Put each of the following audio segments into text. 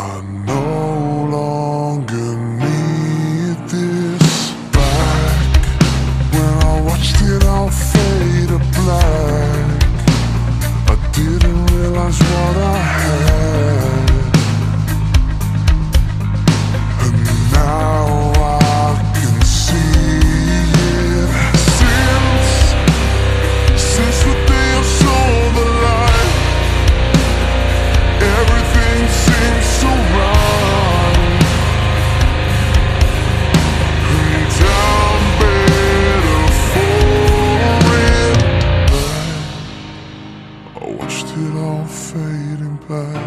I no longer need this back. When I watched it all fade to black, I didn't realize what I had. And now I can see it. Since the day I saw the light, everything seems so wrong. And I'm better for it. I watched it all fade in black.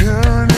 Turn